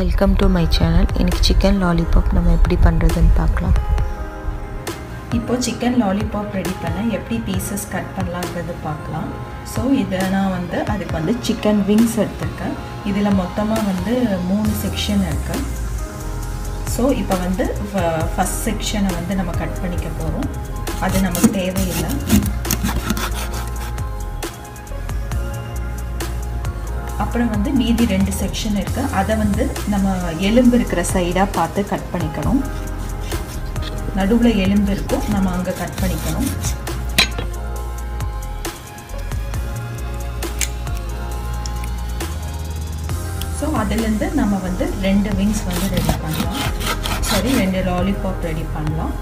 Welcome to my channel. इनकी chicken lollipop ना मैं एप्पडी पन रजन पाकला। इप्पो chicken lollipop ready पना एप्पडी pieces cut पनला गद पाकला। So इधर ना वंदे आधे पंदे chicken wings रखता। इधर मोत्तमा वंदे 3 section रखता। So इप्पा वंदे first section वंदे नमक cut पनी के पोरो। आधे नमक तेवे इला। அப்புறம் வந்து மீதி ரெண்டு செக்ஷன் இருக்கு அத வந்து நம்ம எலும்பு இருக்கிற சைடா பார்த்து கட் பண்ணிக்கணும் நடுவுல எலும்பு இருக்கும் நம்ம அங்க கட் பண்ணிக்கணும் சோ அதிலிருந்து நம்ம வந்து ரெண்டு விங்ஸ் வந்து ரெடி பண்ணலாம் சரி ரெண்டு லாலிபாப் ரெடி பண்ணலாம்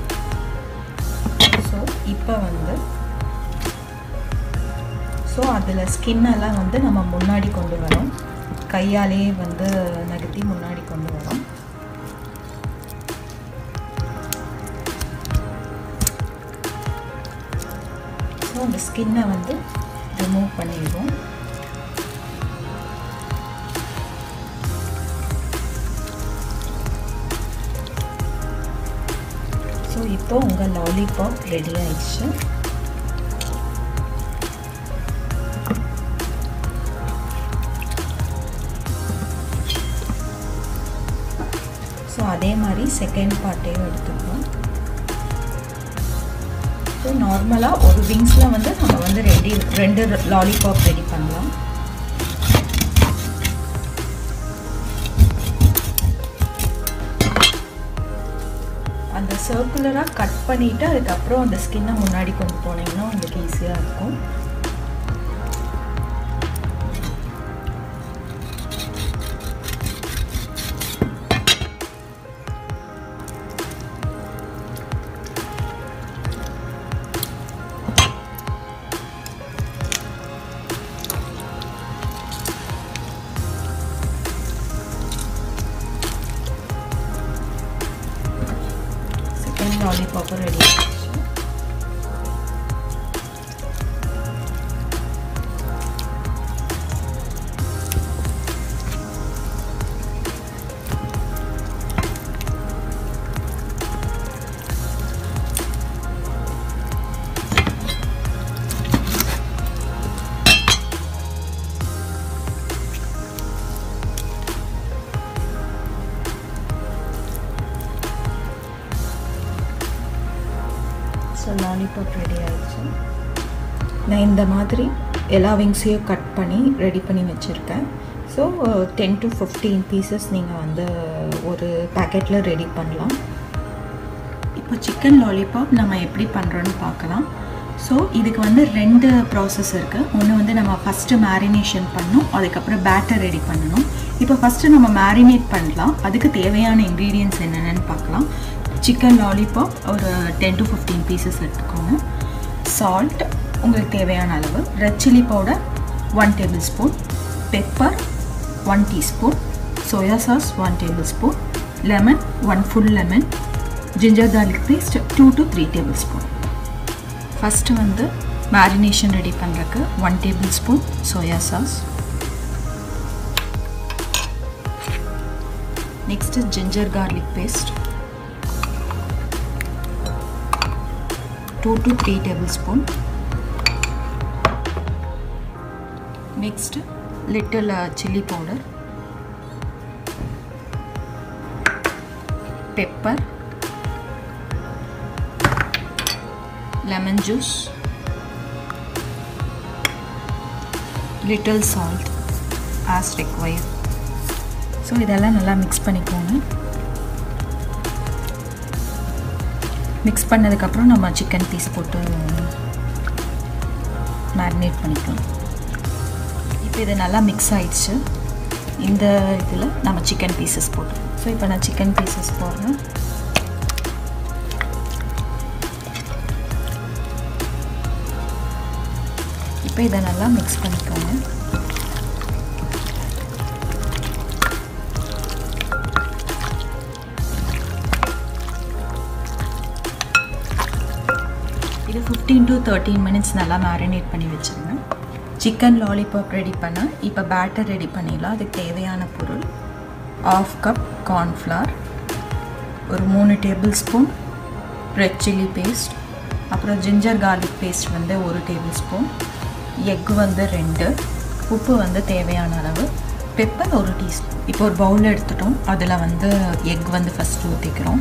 சோ இப்போ வந்து So, the skin is going to be removed from the skin. The hand is going to be removed from the skin. So, the skin is going to be removed from the skin. So, now the lollipop is ready. அதே மாதிரி second பார்ட்டே எடுத்துப்போம் so நார்மலா ஒரு விங்ஸ்ல வந்து நம்ம வந்து ரெண்டு lollipop ready பண்ணலாம் அந்த சர்குலரா கட் பண்ணிட்டு அதுக்கு அப்புறம் அந்த ஸ்கின்னை முன்னாடி கொண்டு போனீங்கன்னா உங்களுக்கு ஈஸியா இருக்கும் Lollipop ready. So lollipop ready ஆயிடுச்சு நான் இந்த மாதிரி எல்லா விங்ஸையும் கட் பண்ணி ரெடி பண்ணி வச்சிருக்கேன் சோ 10 to 15 பீसेस நீங்க வந்து ஒரு பாக்கெட்ல ரெடி பண்ணலாம் இப்போ chicken lollipop நம்ம எப்படி பண்றோம்னு பார்க்கலாம் சோ இதுக்கு வந்து ரெண்டு process இருக்கு ஒன்னு வந்து நம்ம first marination பண்ணனும் அதுக்கு அப்புறம் batter ரெடி பண்ணனும் இப்போ first நம்ம marinate பண்ணலாம் அதுக்கு தேவையான ingredients என்னன்னு பார்க்கலாம் Chicken lollipop और 10 to 15 pieces எடுத்துக்கோங்க salt உங்களுக்கு தேவையான அளவு red chili powder 1 tablespoon pepper 1 teaspoon soya sauce 1 tablespoon lemon 1 full lemon ginger garlic paste 2 to 3 tablespoon first வந்து marination ரெடி பண்றதுக்கு 1 tablespoon soya sauce next ginger garlic paste 2 to 3 tablespoon next little chili powder pepper lemon juice little salt as required so idella nalla mix panikonga mix பண்ணதுக்கு அப்புறம் நம்ம chicken piece போட்டு marinate பண்ணிக்கலாம். இப்போ இது நல்லா mix ஆயிடுச்சு. இந்த இதுல நம்ம chicken pieces போடுறோம். சோ இப்போ நான் chicken pieces போடுறேன். இப்போ இத நல்லா mix பண்ணிக்கோங்க. இது 15 to 13 minutes நல்லா marinate பண்ணி வெச்சிருங்க. Chicken lollipop ரெடி பண்ணா இப்போ batter ரெடி பண்ணிடலாம். அதுக்கு தேவையான பொருள் half cup corn flour, 3 tablespoon red chilli paste, ginger garlic paste 1 tablespoon, egg 2, உப்பு தேவையான அளவு, pepper 1 teaspoon. இப்போ ஒரு பவுல்ல எடுத்துட்டோம். அதுல egg first ஊத்திக்கிறோம்.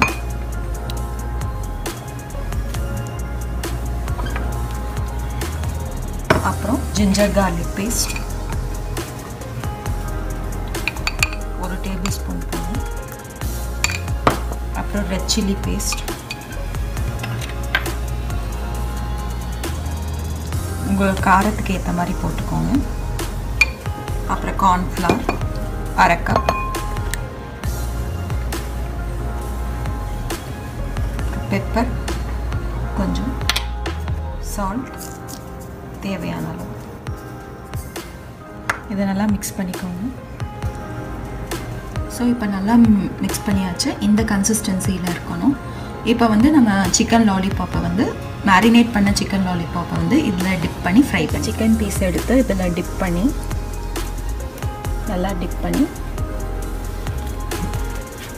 அப்புறம் ginger garlic paste 1 tablespoon போடு. அப்புறம் red chilli paste உங்க காரத்துக்கு ஏத்த மாதிரி போட்டுக்கோங்க. அப்புறம் corn flour 1/2 cup, pepper கொஞ்சம், salt தேவையான அளவு. இத நல்லா mix பண்ணிக்கோங்க. சோ இப்போ நல்லா mix பண்ணியாச்சு. இந்த கன்சிஸ்டன்சில இருக்கணும். இப்போ நம்ம chicken lollipop marinate பண்ண chicken lollipop இதல dip பண்ணி fry பண்ணி chicken piece எடுத்து இதல dip பண்ணி நல்லா டிப் பண்ணி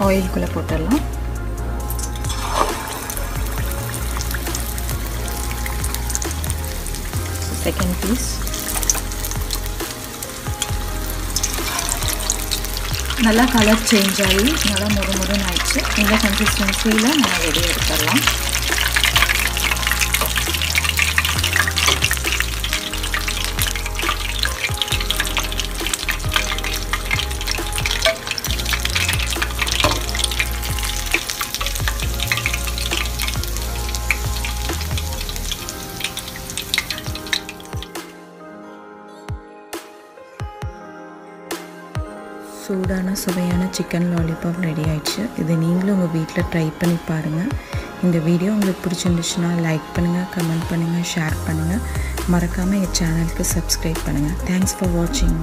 oil குள்ள போட்டுறலாம். Second piece நல்லா கலர் சேஞ்ச் ஆகி நல்லா மொறு ஆயிடுச்சு. இந்த கன்சிஸ்டன்சில நம்ம வெளியே எடுத்துறலாம். சூடான சுவையான சிக்கன் லாலிபாப் ரெடி ஆயிடுச்சு. இது நீங்களும் உங்கள் வீட்டில் ட்ரை பண்ணி பாருங்கள். இந்த வீடியோ உங்களுக்கு பிடிச்சிருந்துச்சுன்னா லைக் பண்ணுங்கள், கமெண்ட் பண்ணுங்கள், ஷேர் பண்ணுங்கள். மறக்காமல் என் சேனலுக்கு சப்ஸ்கிரைப் பண்ணுங்கள். தேங்க்ஸ் ஃபார் வாட்சிங்.